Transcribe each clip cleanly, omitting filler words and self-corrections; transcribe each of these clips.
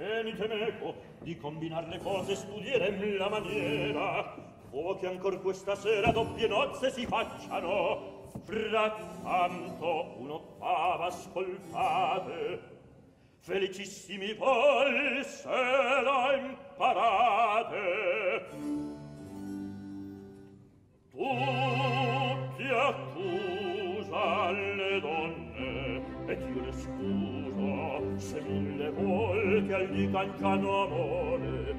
venitemeco di combinar le cose studierem la maniera, o che ancor questa sera doppie nozze si facciano, frattanto un'ottava ascoltate, felicissimi voi se la imparate. Tutti accusa le donne, ed io le scuso, se mille volte al di cangiano amore,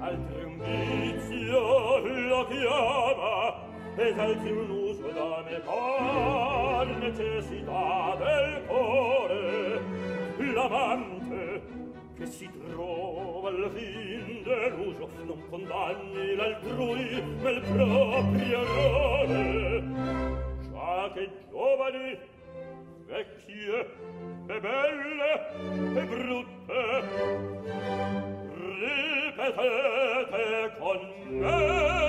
altri un vizio lo chiama, ed altri un uso da me par necessità del cuore. L'amante che si trova al fin deluso non condanni l'altrui nel proprio errore, già che giovani, vecchie e belle e brutte ripetete con me